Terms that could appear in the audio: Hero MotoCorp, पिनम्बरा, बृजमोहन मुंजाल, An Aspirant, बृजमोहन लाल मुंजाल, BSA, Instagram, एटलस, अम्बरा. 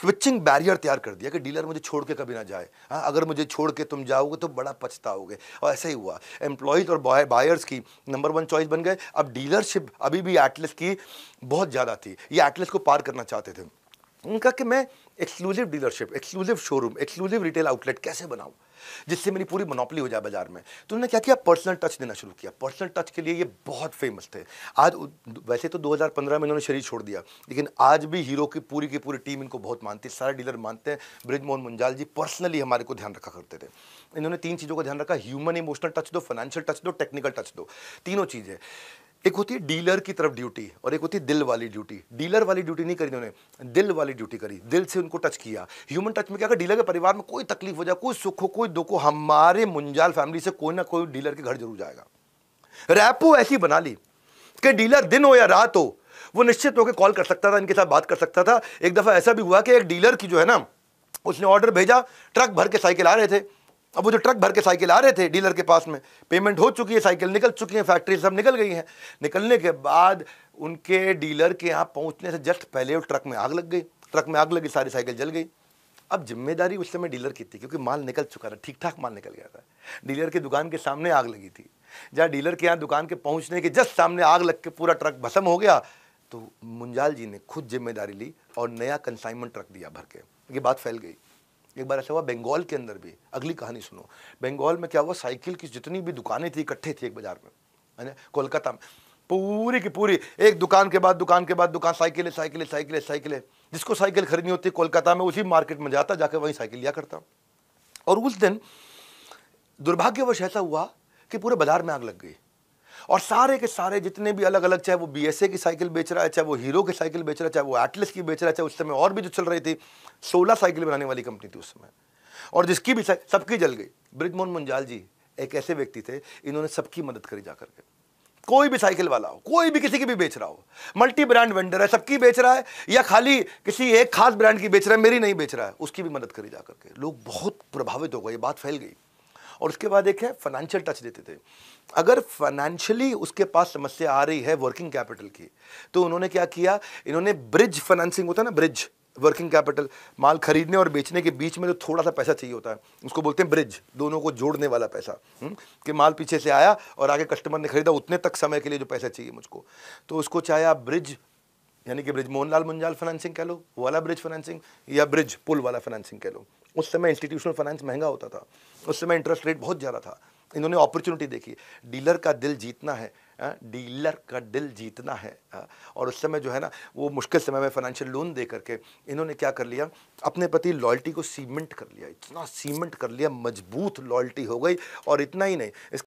क्विचिंग barrier तैयार कर दिया कि डीलर मुझे छोड़ के कभी ना जाए। हाँ, अगर मुझे छोड़ के तुम जाओगे तो बड़ा पछताओगे। और ऐसा ही हुआ, एम्प्लॉयज़ और बायर्स की नंबर वन चॉइस बन गए। अब डीलरशिप अभी भी एटलस की बहुत ज़्यादा थी, ये एटलस को पार करना चाहते थे। उनका कि मैं exclusive dealership, exclusive showroom, exclusive retail outlet कैसे बनाऊँ जिससे मेरी पूरी मोनोपली हो जाए बाजार में। तो उन्होंने क्या किया, पर्सनल टच देना शुरू किया। पर्सनल टच के लिए ये बहुत फेमस थे। आज वैसे तो 2015 में इन्होंने शरीर छोड़ दिया, लेकिन आज भी हीरो की पूरी टीम इनको बहुत मानती है, सारे डीलर मानते हैं। बृजमोहन मुंजाल जी पर्सनली हमारे को ध्यान रखा करते थे। इन्होंने तीन चीज़ों का ध्यान रखा, ह्यूमन इमोशनल टच दो, फाइनेंशियल टच दो, टेक्निकल टच दो, तीनों चीज़ें। एक होती है डीलर की तरफ ड्यूटी और एक होती है दिल वाली ड्यूटी। डीलर वाली ड्यूटी नहीं करी उन्होंने, दिल वाली ड्यूटी करी, दिल से उनको टच किया। ह्यूमन टच में क्या, अगर डीलर के परिवार में कोई तकलीफ हो जाए, कोई सुख हो, कोई दुख हो, हमारे मुंजाल फैमिली से कोई ना कोई डीलर के घर जरूर जाएगा। रैपो ऐसी बना ली कि डीलर दिन हो या रात हो वो निश्चित होकर कॉल कर सकता था, इनके साथ बात कर सकता था। एक दफ़ा ऐसा भी हुआ कि एक डीलर की जो है ना, उसने ऑर्डर भेजा, ट्रक भर के साइकिल आ रहे थे। अब वो जो ट्रक भर के साइकिल आ रहे थे डीलर के पास में, पेमेंट हो चुकी है, साइकिल निकल चुकी है, फैक्ट्री सब निकल गई हैं। निकलने के बाद उनके डीलर के यहाँ पहुँचने से जस्ट पहले वो ट्रक में आग लग गई। ट्रक में आग लगी, सारी साइकिल जल गई। अब जिम्मेदारी उस समय डीलर की थी, क्योंकि माल निकल चुका था, ठीक ठाक माल निकल गया था। डीलर की दुकान के सामने आग लगी थी, जहाँ डीलर के यहाँ दुकान के पहुँचने के जस्ट सामने आग लग के पूरा ट्रक भस्म हो गया। तो मुंजाल जी ने खुद जिम्मेदारी ली और नया कंसाइनमेंट ट्रक दिया भर के। ये बात फैल गई। एक बार ऐसा हुआ बंगाल के अंदर भी, अगली कहानी सुनो। बंगाल में क्या हुआ, साइकिल की जितनी भी दुकानें थी इकट्ठे थी एक बाज़ार में, है ना, कोलकाता में। पूरी की पूरी एक दुकान के बाद दुकान के बाद दुकान, साइकिलें साइकिलें साइकिलें साइकिलें। जिसको साइकिल खरीदनी होती कोलकाता में, उसी मार्केट में जाता, जाकर वहीं साइकिल लिया करता। और उस दिन दुर्भाग्यवश ऐसा हुआ कि पूरे बाज़ार में आग लग गई और सारे के सारे जितने भी अलग अलग, चाहे वो BSA की साइकिल बेच रहा है, चाहे वो हीरो की साइकिल बेच रहा है, चाहे वो एटलस की बेच रहा है, चाहे उस समय और भी जो चल रही थी, 16 साइकिल बनाने वाली कंपनी थी उस समय, और जिसकी भी सबकी जल गई। बृजमोहन मुंजाल जी एक ऐसे व्यक्ति थे, इन्होंने सबकी मदद करी जा करके। कोई भी साइकिल वाला हो, कोई भी किसी की भी बेच रहा हो, मल्टी ब्रांड वेंडर है, सबकी बेच रहा है या खाली किसी एक खास ब्रांड की बेच रहा है, मेरी नहीं बेच रहा है, उसकी भी मदद करी जा करके। लोग बहुत प्रभावित हो गए, बात फैल गई। और उसके बाद एक है फाइनेंशियल टच देते थे। अगर फाइनेंशियली उसके पास समस्या आ रही है वर्किंग कैपिटल की, तो उन्होंने क्या किया, इन्होंने ब्रिज फाइनेंसिंग होता है ना, ब्रिज वर्किंग कैपिटल, माल खरीदने और बेचने के बीच में जो थोड़ा सा पैसा चाहिए होता है उसको बोलते हैं ब्रिज, दोनों को जोड़ने वाला पैसा। कि माल पीछे से आया और आगे कस्टमर ने खरीदा, उतने तक समय के लिए जो पैसा चाहिए मुझको, तो उसको चाहे आप ब्रिज यानी कि बृजमोहन लाल मुंजाल फाइनेंसिंग कह लो, वाला ब्रिज फाइनेंसिंग, या ब्रिज पुल वाला फाइनेंसिंग कह लो। उस समय इंस्टीट्यूशनल फाइनेंस महंगा होता था, उस समय इंटरेस्ट रेट बहुत ज़्यादा था। इन्होंने अपॉर्चुनिटी देखी, डीलर का दिल जीतना है, डीलर का दिल जीतना है। और उस समय जो है ना, वो मुश्किल समय में फाइनेंशियल लोन दे करके इन्होंने क्या कर लिया, अपने प्रति लॉयल्टी को सीमेंट कर लिया, इतना सीमेंट कर लिया, मजबूत लॉयल्टी हो गई। और इतना ही नहीं, इस